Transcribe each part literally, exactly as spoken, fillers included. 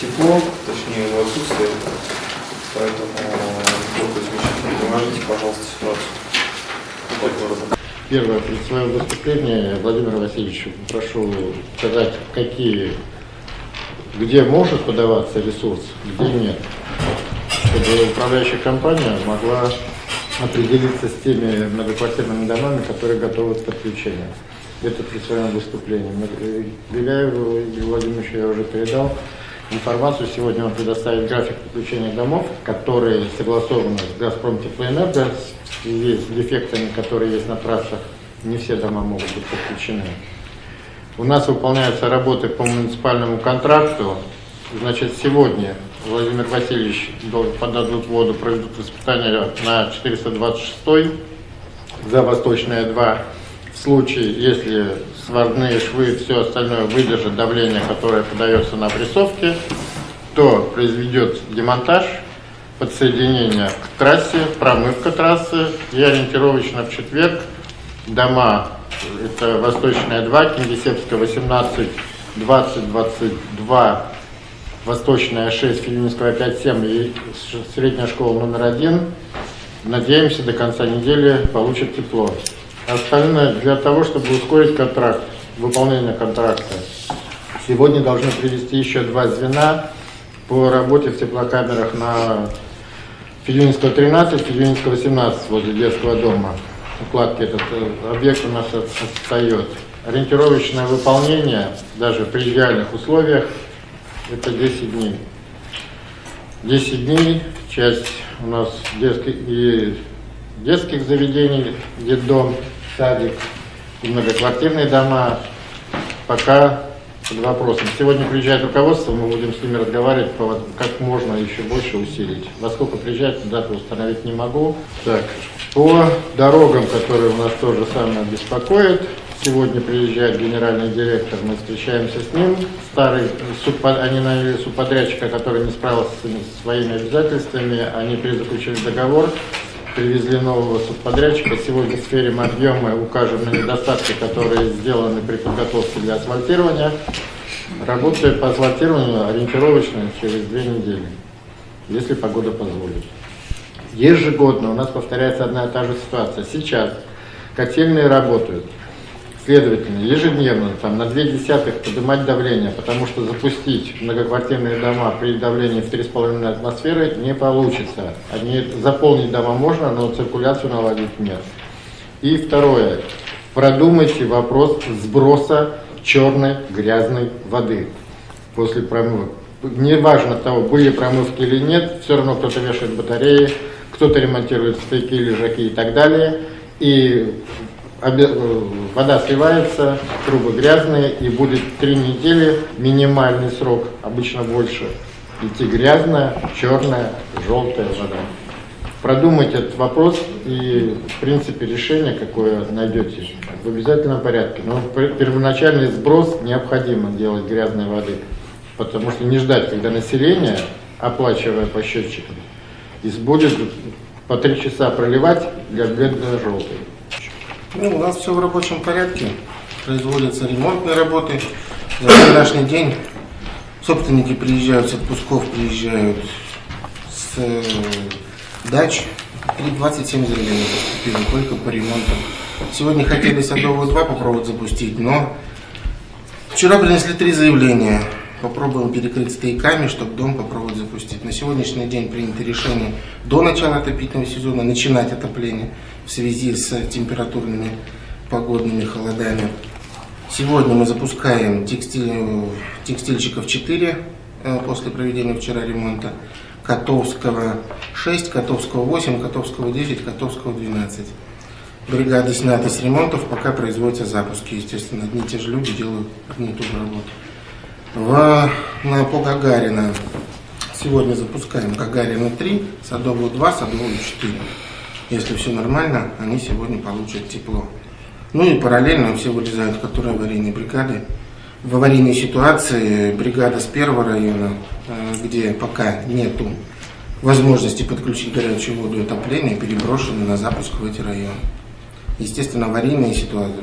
тепло, точнее его отсутствие. Поэтому поможите, пожалуйста, ситуацию. Первое. При своем выступлении Владимира Васильевича прошу сказать, какие, где может подаваться ресурс, где нет, чтобы управляющая компания могла определиться с теми многоквартирными домами, которые готовы к подключению. Это при своем выступлении. Беляеву Игорю Владимировичу я уже передал информацию. Сегодня он предоставит график подключения домов, которые согласованы с Газпром Теплоэнерго, в связи с дефектами, которые есть на трассах. Не все дома могут быть подключены. У нас выполняются работы по муниципальному контракту. Значит, сегодня Владимир Васильевич подадут воду, проведут испытания на четыреста двадцать шестой за Восточное-два. В случае, если сварные швы и все остальное выдержит давление, которое подается на прессовке, то произведет демонтаж, подсоединение к трассе, промывка трассы. И ориентировочно в четверг дома, это Восточная-два, Кингисеппская восемнадцать, двадцать, двадцать два, Восточная-шесть, Федюнинского пять, семь и средняя школа номер один, надеемся, до конца недели получат тепло. Остальное для того, чтобы ускорить контракт, выполнение контракта. Сегодня должны привести еще два звена по работе в теплокамерах на Федюнинского тринадцать, Федюнинского восемнадцать возле детского дома. Укладки этот объект у нас отстает. Ориентировочное выполнение, даже при идеальных условиях, это десять дней. десять дней, часть у нас детский и... детских заведений, детдом, садик и многоквартирные дома пока под вопросом. Сегодня приезжает руководство, мы будем с ними разговаривать, по, как можно еще больше усилить. Во сколько приезжает, дату установить не могу. Так, по дорогам, которые у нас тоже самое беспокоит, сегодня приезжает генеральный директор, мы встречаемся с ним. Старый, субпо, они наняли субподрядчика, который не справился со своими обязательствами, они перезаключили договор. Привезли нового субподрядчика. Сегодня в сфере объема укажем на недостатки, которые сделаны при подготовке для асфальтирования. Работы по асфальтированию ориентировочно через две недели, если погода позволит. Ежегодно у нас повторяется одна и та же ситуация. Сейчас котельные работают. Следовательно, ежедневно там, на две десятых поднимать давление, потому что запустить многоквартирные дома при давлении в три с половиной атмосферы не получится. Одни, заполнить дома можно, но циркуляцию наладить нет. И второе. Продумайте вопрос сброса черной грязной воды после промывок. Неважно того, были промывки или нет, все равно кто-то вешает батареи, кто-то ремонтирует стыки, лежаки и так далее. И... вода сливается, трубы грязные, и будет три недели минимальный срок, обычно больше, идти грязная, черная, желтая вода. Продумать этот вопрос и, в принципе, решение, какое найдете, в обязательном порядке. Но первоначальный сброс необходимо делать грязной воды, потому что не ждать, когда население, оплачивая по счетчикам, будет по три часа проливать для бледно-желтой. Ну, у нас все в рабочем порядке, производятся ремонтные работы. За сегодняшний день собственники приезжают с отпусков, приезжают с э, дач. двадцать семь заявлений поступили только по ремонту. Сегодня хотели Садовую-два попробовать запустить, но вчера принесли три заявления. Попробуем перекрыть стояками, чтобы дом попробовать запустить. На сегодняшний день принято решение до начала отопительного сезона начинать отопление в связи с температурными погодными холодами. Сегодня мы запускаем текстиль, текстильщиков четыре после проведения вчера ремонта, Котовского шесть, Котовского восемь, Котовского десять, Котовского двенадцать. Бригады сняты с ремонтов, пока производятся запуски. Естественно, одни и те же люди делают одну и ту же работу. В, на, по Гагарина сегодня запускаем Гагарина три, Садовую два, Садовую четыре. Если все нормально, они сегодня получат тепло. Ну и параллельно все вылезают, которые аварийные бригады. В аварийной ситуации бригада с первого района, где пока нету возможности подключить горячую воду и отопление, переброшены на запуск в эти районы. Естественно, аварийные ситуации,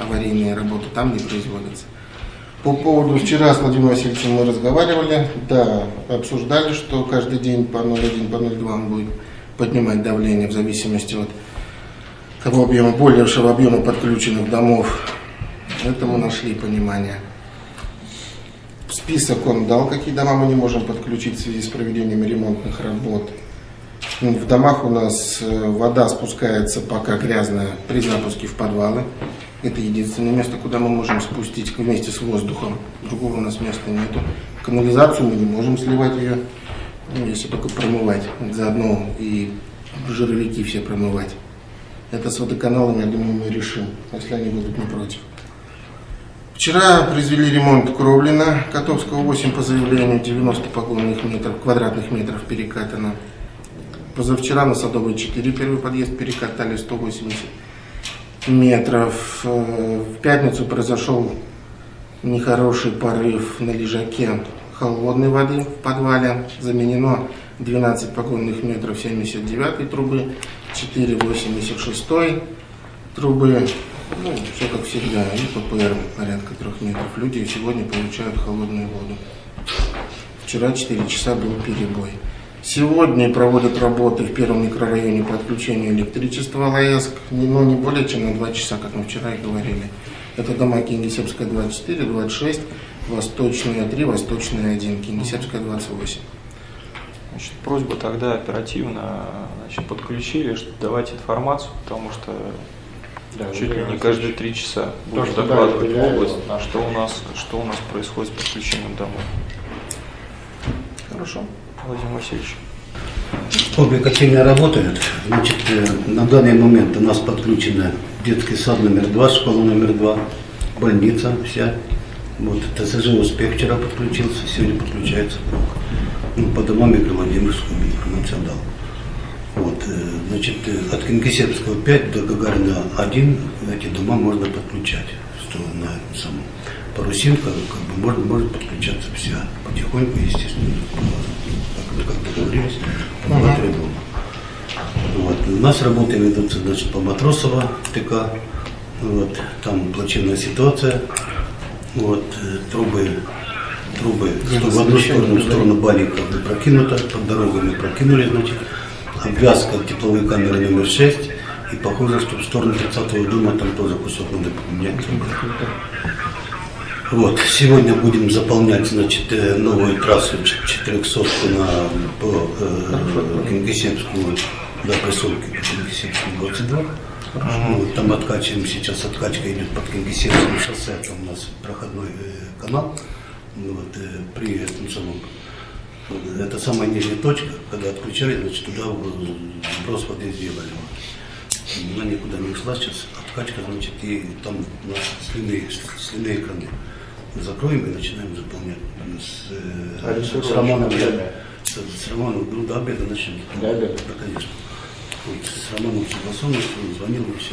аварийные работы там не производятся. По поводу вчера с Владимиром Васильевичем мы разговаривали, да, обсуждали, что каждый день по ноль целых одна десятая, по ноль целых две десятых он будет поднимать давление в зависимости от того объема, большего объема подключенных домов. Это мы нашли понимание. Список он дал, какие дома мы не можем подключить в связи с проведением ремонтных работ. В домах у нас вода спускается пока грязная при запуске в подвалы. Это единственное место, куда мы можем спустить вместе с воздухом. Другого у нас места нету. Канализацию мы не можем сливать ее, ну, если только промывать. Заодно и жировики все промывать. Это с водоканалами, я думаю, мы решим, если они будут не против. Вчера произвели ремонт Кровлина, Котовского восемь по заявлению, девяносто погонных метров, квадратных метров перекатано. Позавчера на Садовой четыре первый подъезд перекатали сто восемьдесят метров. В пятницу произошел нехороший порыв на лежаке холодной воды в подвале. Заменено двенадцать погонных метров семьдесят девятой трубы, четыре восемьдесят шестой трубы. Ну, все как всегда, и ППР порядка трех метров. Люди сегодня получают холодную воду. Вчера четыре часа был перебой. Сегодня проводят работы в первом микрорайоне по отключению электричества ЛАЭСК, но не более чем на два часа, как мы вчера и говорили. Это дома Кингисеппская двадцать четыре, двадцать шесть, Восточная три, Восточная один, Кингисеппская двадцать восемь. Значит, просьбу тогда оперативно, значит, подключили, чтобы давать информацию, потому что да, чуть ли не каждые три часа будут докладывать в область, на что у нас, что у нас происходит с подключением домов. Хорошо. Владимир Васильевич. Обе сильно работают. Значит, на данный момент у нас подключено детский сад номер два, школа номер два, больница вся. Вот, ТСЖ «Успех» вчера подключился, сегодня подключается ПРОК. Ну, по домам Игорь Владимировскому информацию дал. Вот, значит, от Кингисеппского пять до Гагарина один эти дома можно подключать. Что на самом Парусинка, как бы, можно, может подключаться вся потихоньку, естественно, как договорились, по два-три дома. Вот. У нас работы ведутся, значит, по Матросово, ТК, вот. Там плачевная ситуация, вот. трубы, трубы что в одну сторону, в сторону бани как бы прокинуто, под дорогами прокинули, значит, обвязка тепловой камеры номер шесть, и похоже, что в сторону тридцатого дома там тоже кусок надо поменять. Вот, сегодня будем заполнять, значит, новую трассу четырехсотку на по, э, Кингисеппскую, до поселки Кингисеппскую двадцать два. Вот, там откачиваем сейчас, откачка идет под Кингисеппским шоссе, там у нас проходной э, канал. Вот, э, при этом самом, это самая нижняя точка, когда отключали, значит, туда сброс воды сделали. Она никуда не ушла сейчас, откачка, значит, и там у нас слюные, слюные краны. Закроем и начинаем заполнять. С, а с, с Романом, я, с, с Романом, ну, до обеда начнем. До обеда. Да, конечно. Вот, с Романом согласованным, он звонил и все.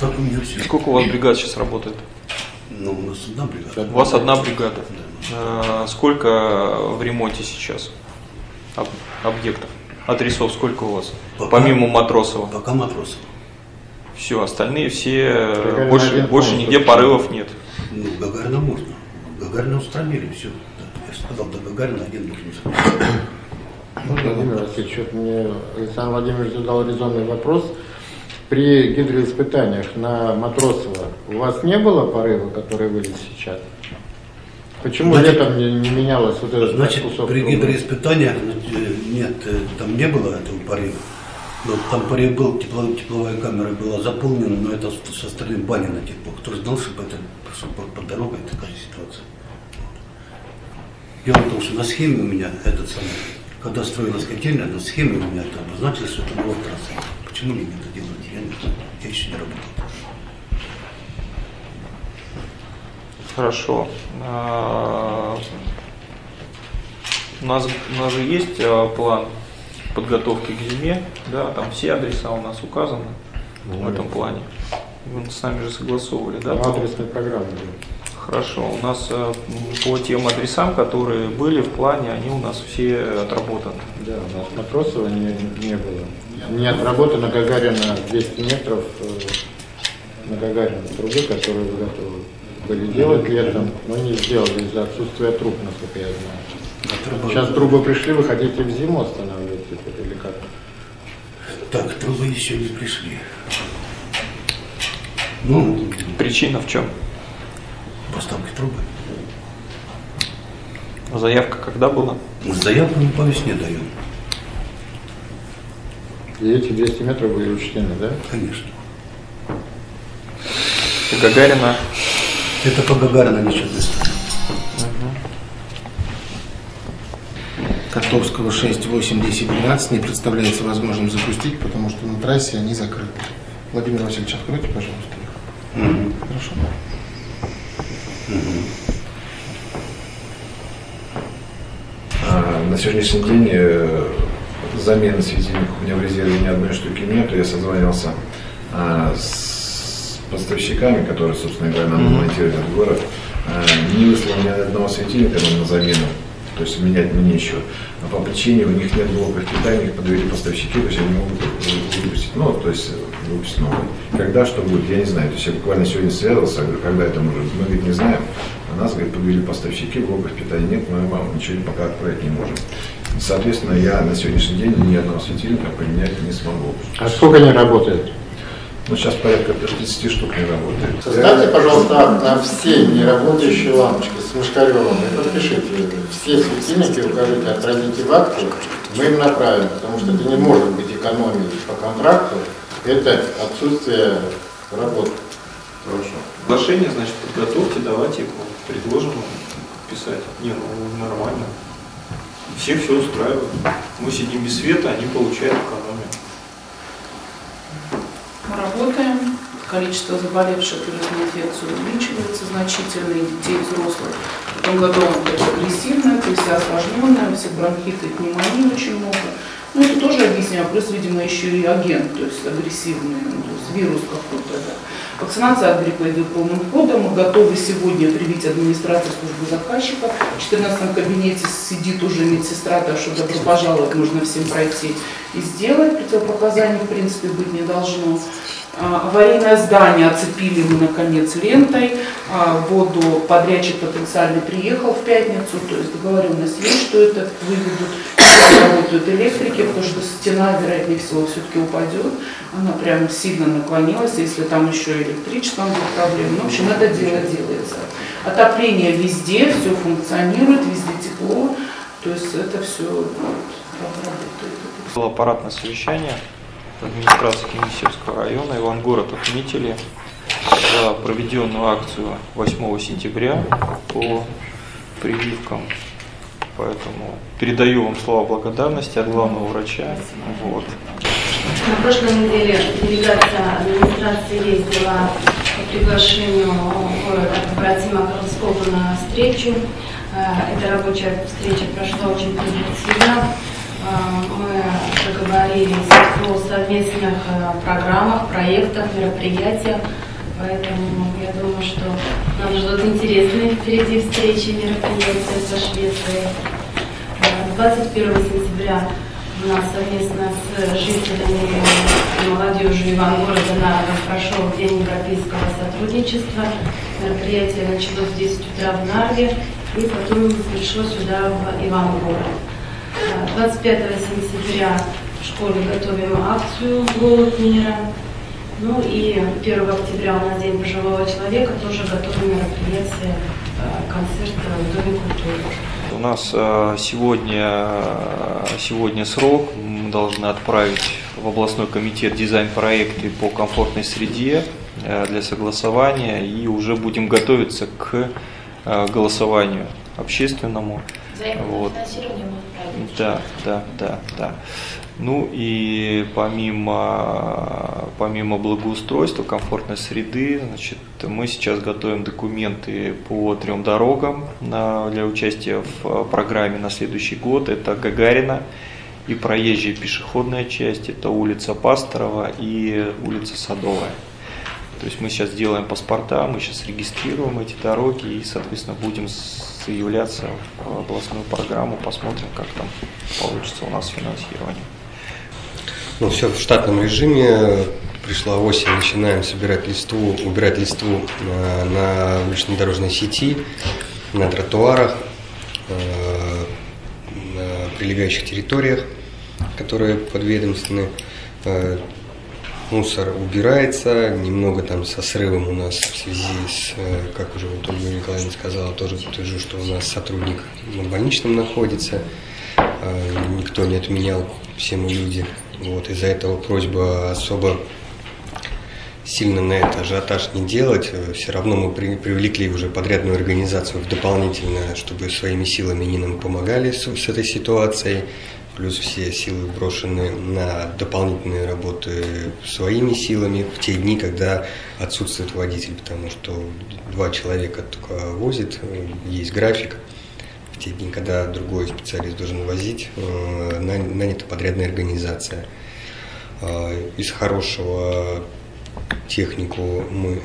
Так у меня все. Сколько у вас бригад сейчас работает? Ну, у нас одна бригада. У вас одна бригада. Да. А, сколько в ремонте сейчас Об, объектов? Адресов сколько у вас? Пока, помимо Матросова? Пока Матросова. Все, остальные все, Гагарина больше, один, больше нигде порывов нет. Ну, Гагарина можно. Гагарина устранили, все. Я сказал, да, Гагарина один нужен. Можно, Владимир Васильевич, вот мне Александр Владимирович задал резонный вопрос. При гидроиспытаниях на Матросова у вас не было порыва, который вылез сейчас? Почему, значит, летом не, не менялось вот этот, значит, кусок? При гидроиспытаниях нет, там не было этого порыва. Вот, там порыв был, тепло, тепловая камера была заполнена, но это со стороны бани на тепло. Кто знал, что по, что по, по дороге такая ситуация. Вот. Дело в том, что на схеме у меня этот самый, когда строилась котельня, на схеме у меня это обозначилось, что это была трасса. Почему мне это делать? Я не знаю, я еще не работал. Хорошо. У нас, у нас же есть план подготовки к зиме, да, там все адреса у нас указаны в этом плане. Вы с нами же согласовывали, да? Адресная программа. Хорошо. У нас по тем адресам, которые были в плане, они у нас все отработаны. Да, у нас Матросова не, не было. Не отработано Гагарина двести метров. Гагарина трубы, которые готовы были делать летом, но не сделали из-за отсутствия труб, насколько я знаю. Сейчас трубы пришли, вы хотите в зиму останавливать или как? Так, трубы еще не пришли. Ну, причина в чем? Поставки трубы. Заявка когда была? Заявку мы по весне даем. И эти двести метров были учтены, да? Конечно. И Гагарина? Это по Гагарина ничего не стоит. Котовского шесть, восемь, десять, двенадцать не представляется возможным запустить, потому что на трассе они закрыты. Владимир Васильевич, откройте, пожалуйста, их. Mm-hmm. Хорошо. Mm-hmm. а, на сегодняшний день э, замены светильников у меня в резерве ни одной штуки нет. Я созванивался э, с поставщиками, которые, собственно говоря, нам mm-hmm. монтировали этот город. Э, не выслал ни одного светильника на замену. То есть менять мне нечего. А по причине у них нет блоков питания, их подвели поставщики, то есть они могут выпустить. Ну, то есть выпустить новый. Когда что будет, я не знаю. То есть я буквально сегодня связывался, говорю, когда это может быть, мы, говорит, не знаем. А нас, говорит, подвели поставщики, блоков питания нет, мы вам ничего пока отправить не можем. Соответственно, я на сегодняшний день ни одного светильника поменять не смогу. А сколько они работают? Ну, сейчас порядка тридцать штук не работает. Создайте, пожалуйста, на все неработающие лампочки с Мышкаревым и подпишите. Все светильники укажите, отразите в акте, мы им направим, потому что это не может быть экономией по контракту, это отсутствие работы. Хорошо. Соглашение, значит, подготовьте, давайте его предложим писать. Не, ну, нормально. Всех все устраивает. Мы сидим без света, они получают экономию. Мы работаем, количество заболевших вирусной инфекцией увеличивается значительно, и детей, и взрослых. В том году он был агрессивный, то есть осложненная, все бронхиты и пневмонии очень много. Ну, это тоже объясняю, плюс, видимо, еще и агент, то есть агрессивный, ну, то есть вирус какой-то. Да. Вакцинация от гриппа идет полным ходом. Мы готовы сегодня привить администрацию службы заказчика. В четырнадцатом кабинете сидит уже медсестра, так что добро пожаловать, нужно всем пройти и сделать. Противопоказаний, в принципе, быть не должно. Аварийное здание оцепили мы, наконец, лентой. Воду подрядчик потенциально приехал в пятницу, то есть договоренность есть, что это выведут. Работают электрики, потому что стена, вероятнее всего, все-таки упадет. Она прям сильно наклонилась, если там еще электричеством будет проблема. Ну, в общем, это дело делается. Отопление везде, все функционирует, везде тепло. То есть это все вот, работает. Было аппаратное совещание администрации Кингисеппского района. Ивангород отметили за проведенную акцию восьмого сентября по прививкам. Поэтому передаю вам слова благодарности от главного врача. Вот. На прошлой неделе делегация администрации ездила по приглашению города Побратима Карлского на встречу. Эта рабочая встреча прошла очень продуктивно. Мы договорились о совместных программах, проектах, мероприятиях. Поэтому я думаю, что нам ждут интересные впереди встречи, мероприятия со Швецией. двадцать первого сентября у нас совместно с жителями и молодежью Ивангорода Нарвы прошел День европейского сотрудничества. Мероприятие началось в десять утра в Нарве и потом пришло сюда, в Ивангород. двадцать пятого сентября в школе готовим акцию «Голод мира». Ну и первого октября у нас День пожилого человека, тоже готовы мероприятия, концерт в Доме культуры. У нас сегодня, сегодня срок, мы должны отправить в областной комитет дизайн-проекты по комфортной среде для согласования и уже будем готовиться к голосованию общественному. Вот. Да, да, да, да. Ну и помимо, помимо благоустройства, комфортной среды, значит, мы сейчас готовим документы по трем дорогам на, для участия в программе на следующий год. Это Гагарина и проезжая пешеходная часть, это улица Пасторова и улица Садовая. То есть мы сейчас делаем паспорта, мы сейчас регистрируем эти дороги и, соответственно, будем заявляться в областную программу, посмотрим, как там получится у нас финансирование. Ну, все в штатном режиме, пришла осень, начинаем собирать листву, убирать листву на улично-дорожной сети, на тротуарах, на прилегающих территориях, которые подведомственны. Мусор убирается, немного там со срывом у нас в связи с, как уже вот Ольга Николаевна сказала, тоже подтвержу, что у нас сотрудник на больничном находится, никто не отменял, все мы люди. Вот, из-за этого просьба особо сильно на это ажиотаж не делать, все равно мы при, привлекли уже подрядную организацию дополнительно, чтобы своими силами они нам помогали с, с этой ситуацией. Плюс все силы брошены на дополнительные работы своими силами в те дни, когда отсутствует водитель, потому что два человека только возит, есть график. В те дни, когда другой специалист должен возить, нанята подрядная организация. Из хорошего технику мы,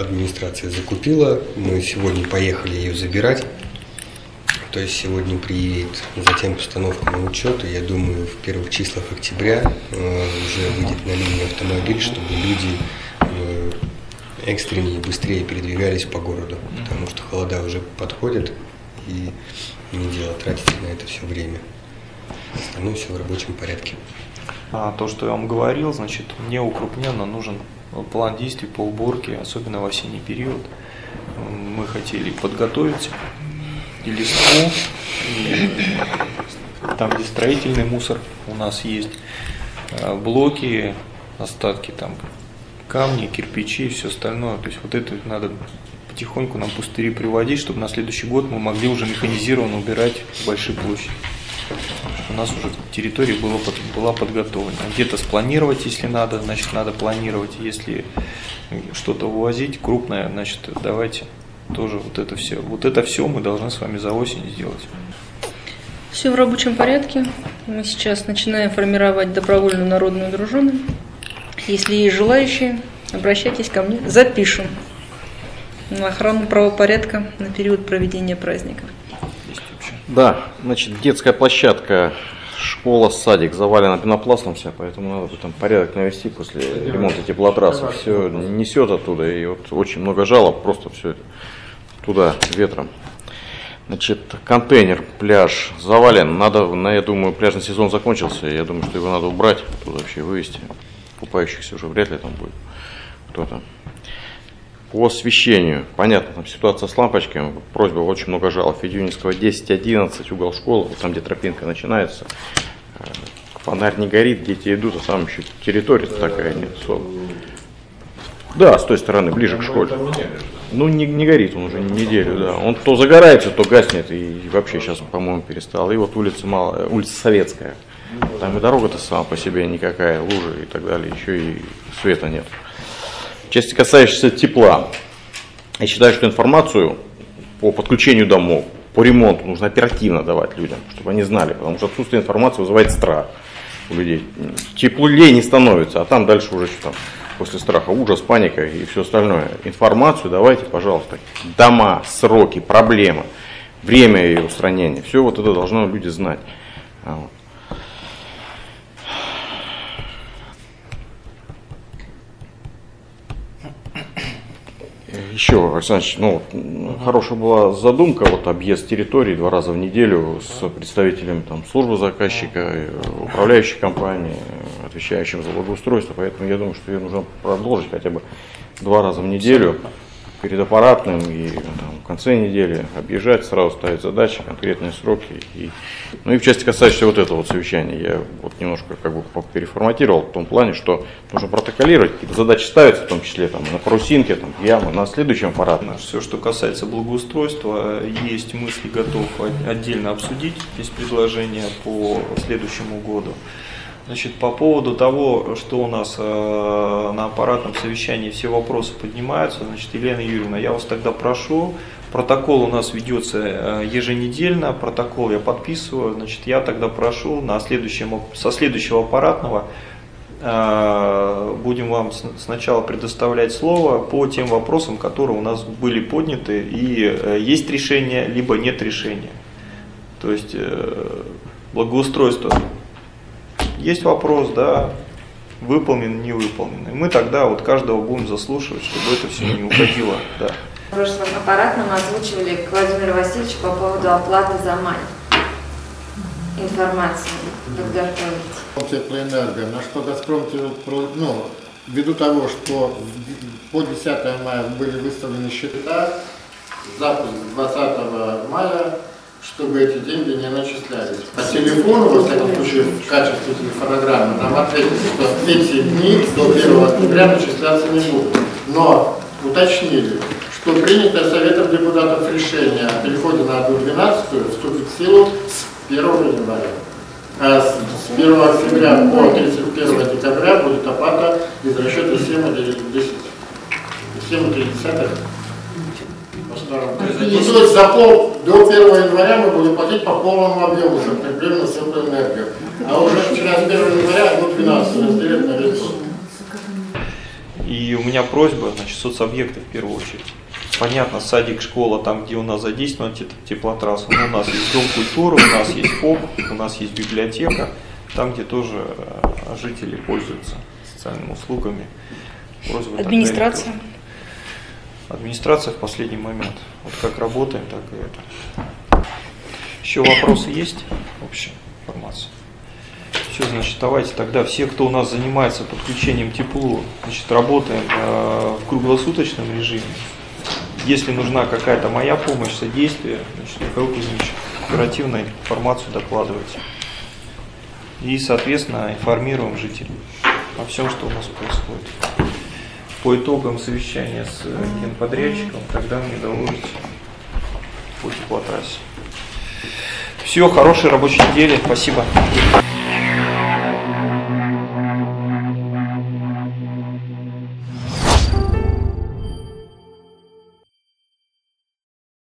администрация закупила, мы сегодня поехали ее забирать. То есть сегодня приедет, затем постановка на учет, и я думаю, в первых числах октября э, уже выйдет на линию автомобиль, чтобы люди э, экстреннее и быстрее передвигались по городу, потому что холода уже подходят, и не дело тратить на это все время. Остальное все в рабочем порядке. А то, что я вам говорил, значит, мне укрупненно нужен план действий по уборке, особенно в осенний период. Мы хотели подготовить и листву, и там, где строительный мусор у нас есть, блоки, остатки там камни, кирпичи и все остальное. То есть вот это надо потихоньку нам пустыри приводить, чтобы на следующий год мы могли уже механизированно убирать большие площади. У нас уже территория была, была подготовлена. Где-то спланировать, если надо, значит, надо планировать. Если что-то увозить крупное, значит, давайте тоже вот это все. Вот это все мы должны с вами за осень сделать. Все в рабочем порядке. Мы сейчас начинаем формировать добровольную народную дружину. Если есть желающие, обращайтесь ко мне. Запишем на охрану правопорядка на период проведения праздника. Да, значит, детская площадка, школа, садик завалена пенопластом вся, поэтому надо там порядок навести после ремонта теплотрассы. Все несет оттуда, и вот очень много жалоб, просто все туда ветром. Значит, контейнер, пляж завален. Надо, я думаю, пляжный сезон закончился. Я думаю, что его надо убрать, туда вообще вывести. Купающихся уже вряд ли там будет кто-то. По освещению. Понятно, там ситуация с лампочками. Просьба, очень много жалоб. Федюнинского десять одиннадцать, угол школы, вот там, где тропинка начинается. Фонарь не горит, дети идут, а там еще территория такая нет. Да, с той стороны, ближе к школе. Ну, не, не горит он уже неделю, да. Он то загорается, то гаснет, и вообще сейчас, по-моему, перестал. И вот улица, Малая, улица Советская. Там и дорога-то сама по себе никакая, лужи и так далее, еще и света нет. В части, касающейся тепла, я считаю, что информацию по подключению домов, по ремонту нужно оперативно давать людям, чтобы они знали, потому что отсутствие информации вызывает страх у людей. Теплее не становится, а там дальше уже что там, после страха ужас, паника и все остальное. Информацию давайте, пожалуйста, дома, сроки, проблемы, время ее устранения, все вот это должно люди знать. Еще, Александр, ну, uh-huh. хорошая была задумка, вот объезд территории два раза в неделю с представителями там, службы заказчика, управляющей компании, отвечающим за благоустройство, поэтому я думаю, что ее нужно продолжить хотя бы два раза в неделю перед аппаратным и там, в конце недели объезжать, сразу ставить задачи, конкретные сроки. И, ну и в части касающейся вот этого вот совещания, я вот немножко как бы переформатировал в том плане, что нужно протоколировать, какие-то задачи ставятся, в том числе там, на парусинке, там, ямы, на следующем аппаратном. Все, что касается благоустройства, есть мысли, готов отдельно обсудить, есть предложения по следующему году. Значит, по поводу того, что у нас э, на аппаратном совещании все вопросы поднимаются, значит, Елена Юрьевна, я вас тогда прошу, протокол у нас ведется э, еженедельно, протокол я подписываю, значит, я тогда прошу на следующем, со следующего аппаратного э, будем вам с, сначала предоставлять слово по тем вопросам, которые у нас были подняты, и э, есть решение, либо нет решения. То есть э, благоустройство. Есть вопрос, да, выполнен, не выполнен. И мы тогда вот каждого будем заслушивать, чтобы это все не уходило. Да. В прошлом аппарат нам озвучивали к Владимиру Васильевичу по поводу оплаты за май. Информацию подготовить. Теплоэнерго. На что Газпром, ну, ввиду того, что по десятое мая были выставлены счета, запуск двадцатого мая, чтобы эти деньги не начислялись. По телефону, во всяком случае, в качестве телефонограммы, нам ответили, что эти дни до первого октября начисляться не будут. Но уточнили, что принятое Советом депутатов решение о переходе на одну двенадцатую вступит в силу с первого января. А с первого октября по тридцать первое декабря будет оплата из расчета семь целых три десятых. И то есть за пол, до первого января мы будем платить по полному объему, уже прикреплено с энергией. А уже вчера с первого января одну двенадцатую разделить на весь год. И у меня просьба, значит, соцобъекты в первую очередь. Понятно, садик, школа, там, где у нас задействована теплотрасса, но у нас есть дом культуры, у нас есть ФОП, у нас есть библиотека, там, где тоже жители пользуются социальными услугами. Просьба администрация. Администрация в последний момент. Вот как работаем, так и это. Еще вопросы есть? Общая информация. Все, значит, давайте тогда все, кто у нас занимается подключением теплу, значит, работаем э, в круглосуточном режиме. Если нужна какая-то моя помощь, содействие, значит, Михаил Кузьмич, оперативно информацию докладывайте. И, соответственно, информируем жителей о всем, что у нас происходит. По итогам совещания с генподрядчиком, тогда мне доложите по теплотрассе. Все, хорошей рабочей недели, спасибо.